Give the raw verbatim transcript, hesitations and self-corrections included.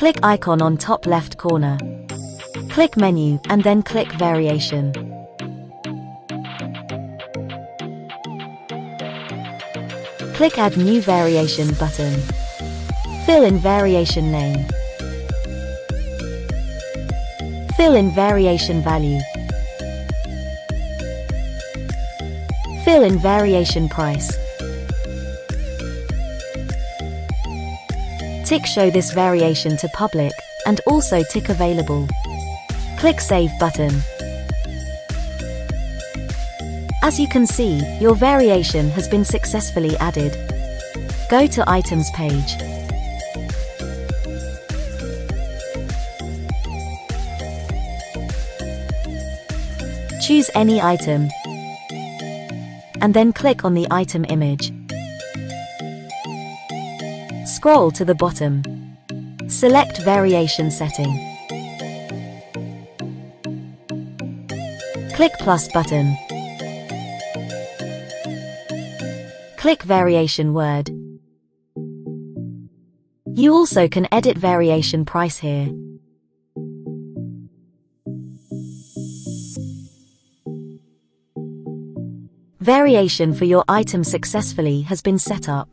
Click icon on top left corner. Click menu, and then click variation. Click add new variation button. Fill in variation name. Fill in variation value. Fill in variation price. Tick show this variation to public, and also tick available. Click save button. As you can see, your variation has been successfully added. Go to items page. Choose any item, and then click on the item image. Scroll to the bottom. Select variation setting. Click plus button. Click variation word. You also can edit variation price here. Variation for your item successfully has been set up.